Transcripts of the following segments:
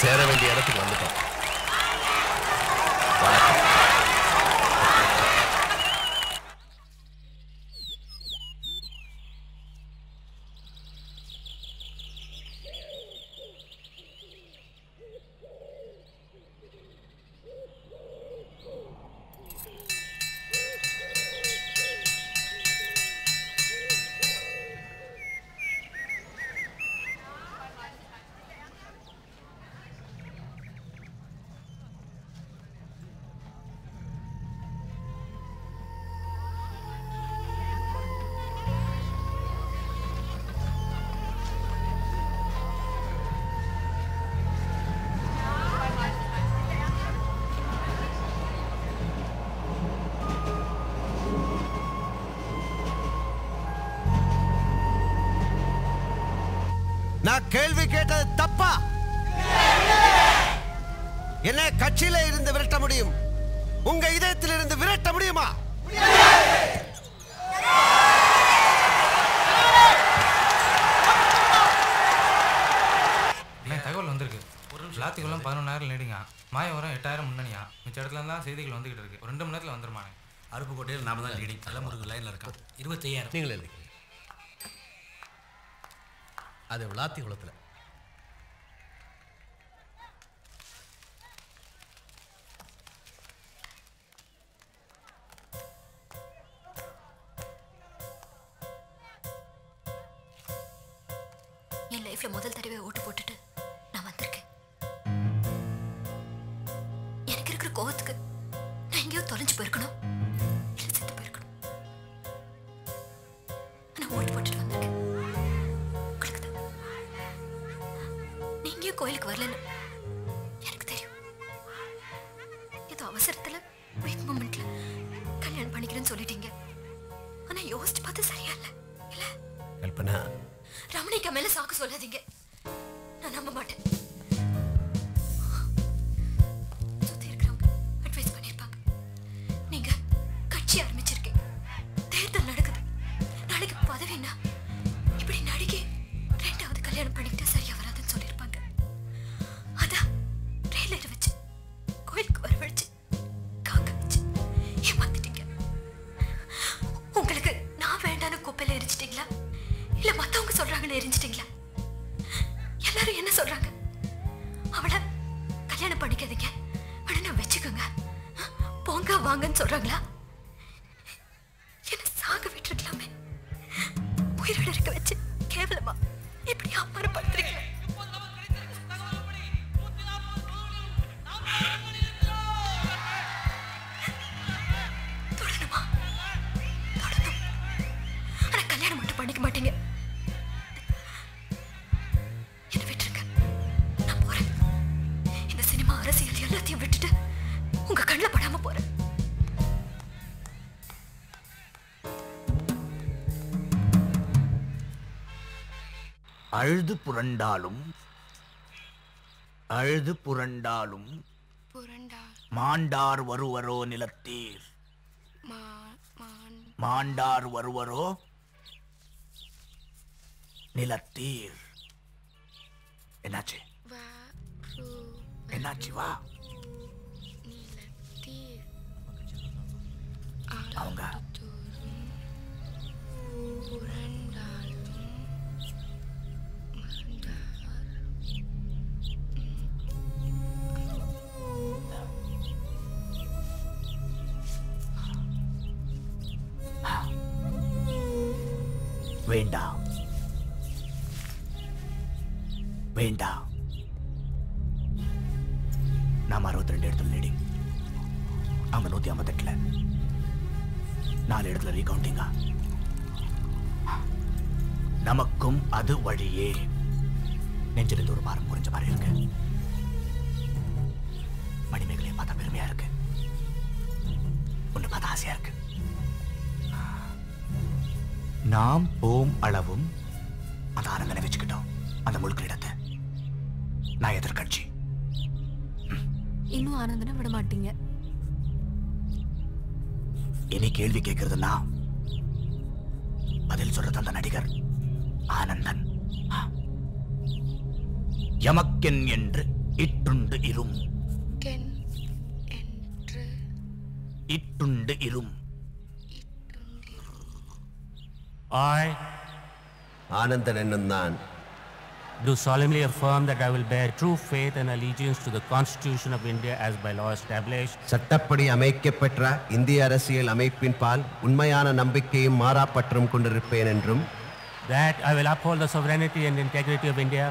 சேர வேண்டிய இடத்துக்கு வந்துட்டோம். நான் கேள்வி கேட்டது தப்பா? என்ன கட்சியில இருந்து விரட்ட முடியும், உங்க இதயத்தில் இருந்து விரட்ட முடியுமா? தகவல் வந்திருக்கு, ஒரு லாத்திக்குள்ளம் 11,000 நீடிங்க, மாயவரம் 8,000 முன்னணியா, மிச்ச இடத்துல தான் செய்திகள் வந்துகிட்டு இருக்கு. 2 மணி நேரத்தில் வந்துருமானே. அருப்புக்கோட்டையில் நாம தான் லீடிங், தலைமுறை லைன்ல இருக்கோம். 25,000 நீங்களே இருக்கு. அது விளாத்தி குளத்தில் என் லைஃப்ல முதல் தடவை ஓட்டு போட்டுட்டு நான் வந்திருக்கேன். எனக்கு இருக்கிற கோவத்துக்கு நான் எங்கேயோ தொலைஞ்சு போயிருக்கணும், செத்து போயிருக்கணும். நான் ஓட்டு போட்டுட்டு வந்திருக்கேன். கோயிலுக்கு வரல, எனக்கு தெரியும். ஏதோ அவசரத்துல பிக் மொமெண்ட்ல கல்யாணம் பண்ணிக்கிறேன்னு சொல்லிட்டீங்க. ஆனா யோசிச்சு பார்த்து சரியா இல்ல. கல்பனா, ரமணிக்கா மேல சாக்கு சொல்லாதீங்க, நான் நம்ப மாட்டேன். சுத்தி இருக்கிறவங்க அட்வைஸ் பண்ணிருப்பாங்க. நீங்க கட்சி ஆரம்பிச்சிருக்கீங்க, தேர்தல் நடக்குது, நாளைக்கு பதவினா இப்படி நடிக்க 2வது கல்யாணம் பண்ணிக்கிட்டா சரியா வராதுன்னு சொல்லிருப்பாங்க. அழுது புரண்டாலும் மாண்டார் வருவரோ நிலத்தீர், மாண்டார் வருவரோ நிலத்தீர். என்னாச்சு வா? அவங்க வேண்டாம் வேண்டாம். நாம 62 இடத்துல லீடிங், அவங்க 158, 4 இடத்துல ரீகவுண்டிங்கா. நமக்கும் அது வழியே. நெஞ்சிலிருந்து ஒரு பாரம் புரிஞ்ச மாதிரி இருக்கு. மணிமேகலையை பார்த்தா பெருமையா இருக்கு, ஒன்று பார்த்தா ஆசையா இருக்கு. நாம் போம் அளவும் அந்த ஆனந்தனை வச்சுக்கிட்டோம், அந்த முழுக்க இடத்தை. நான் எதிர்கட்சி, இன்னும் ஆனந்தனை விட மாட்டீங்க. இனி கேள்வி கேட்கறதுன்னா பதில் சொல்றது அந்த நடிகர் ஆனந்தன். எமக்கென் என்று இட்டுண்டு இரும். இட்டுண்டு இரும். Anandan and Anandan do solemnly affirm that I will bear true faith and allegiance to the Constitution of India as by law established. சட்டப்படி அமைக்கப்பெற்ற இந்திய அரசியல் அமைப்பின்பால் உண்மையான நம்பிக்கையும் மாறாப்பற்றும் கொண்டிருப்பேன் என்றும். That I will uphold the sovereignty and integrity of India.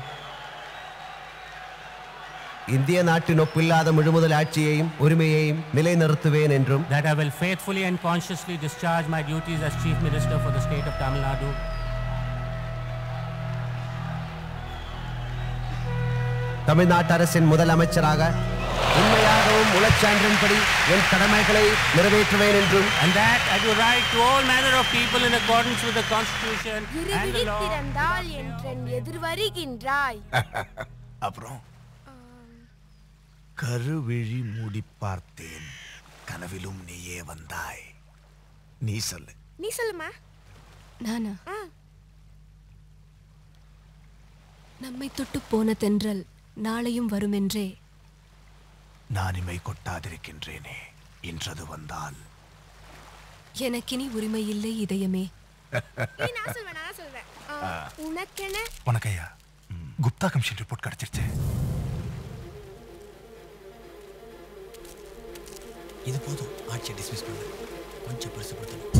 இந்திய நாட்டின் ஒப்பில்லாத முழுமுதல் ஆட்சியையும் உரிமையையும் நிலைநிறுத்துவேன் என்றும். That I will faithfully and consciously discharge my duties as Chief Minister for the state of Tamil Nadu. தமிழ்நாட்டு அரசின் முதலமைச்சராக உண்மையாகவும் உழைச்சான்றின்படி என் கடமைகளை நிறைவேற்றுவேன் என்றும். And that I do right to all manner of people in accordance with the Constitution and the law. திறந்தால் என்றன் எதிர்வருகின்றாய். அப்புறம் கருவிழி மூடி பார்த்தேன், கனவிலும் நீயே வந்தாய். நீ சொல்லு. நீ சொல்லுமா? நானா? நம்மை தொட்டு போன தென்றல் நாளையும் வருமென்றே நான் இமை கொட்டாதிருக்கின்றேனே, இன்றது வந்தால் எனக்கினி உரிமை இல்லை இதயமே. உனக்கையா குப்தா கமிஷன் ரிப்போர்ட் கிடைச்சிருச்சு. இது போதும், ஆட்சியை டிஸ்மிஸ் பண்ணு, கொஞ்சம் பெருசுப்படுத்தணும்.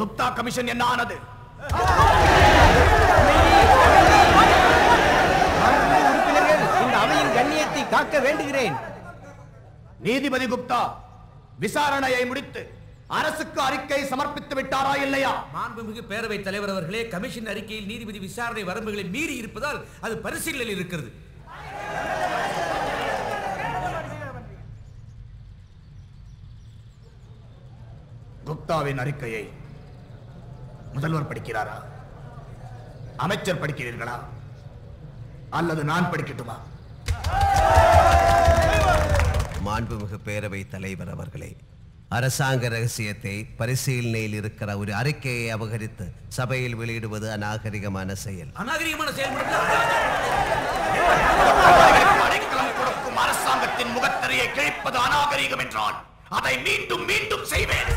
குப்தா கமிஷன் என்ன ஆனது? இந்த அவையின் கண்ணியத்தை காக்க வேண்டுகிறேன். நீதிபதி குப்தா விசாரணையை முடித்து அரசுக்கு அறிக்கை சமர்ப்பித்து விட்டாரா இல்லையா? மாண்புமிகு பேரவைத் தலைவர் அவர்களே, கமிஷன் அறிக்கையில் நீதிபதி விசாரணை வரம்புகளை மீறி இருப்பதால் அது பரிசீலனையில் இருக்கிறது. குப்தாவின் அறிக்கையை முதல்வர் படிக்கிறாரா? அமைச்சர் படிக்கிறீர்களா? அல்லது நான் படிக்கட்டுமா? மாண்புமிகு பேரவைத் தலைவர் அவர்களே, அரசாங்க ரகசியத்தை பரிசீலனையில் இருக்கிற ஒரு அறிக்கையை அபகரித்து சபையில் வெளியிடுவது அநாகரிகமான செயல். அரசாங்கத்தின் முகத்திரையை கிழிப்பது அநாகரிகம் என்றால் அதை மீண்டும் மீண்டும் செய்வேன்.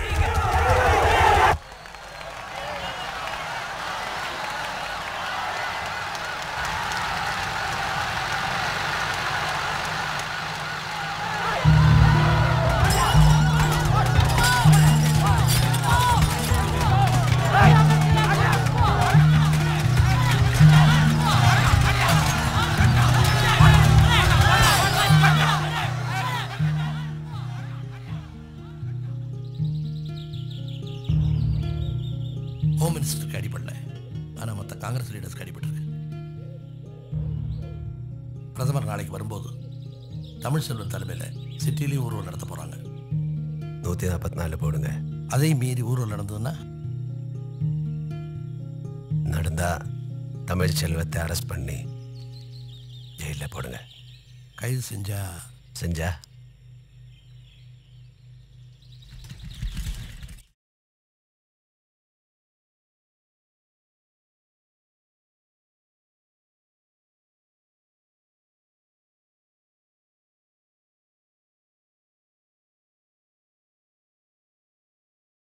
பிரதமர் நாளைக்கு வரும்போது தமிழ் செல்வன் தலைமையில் சிட்டிலையும் ஊர்வலம் நடத்த போறாங்க. 144 போடுங்க. அதை மீறி ஊர்வலம் நடந்ததுன்னா நடந்தா தமிழ் செல்வத்தை அரெஸ்ட் பண்ணி ஜெயிலில் போடுங்க. கைது செஞ்சா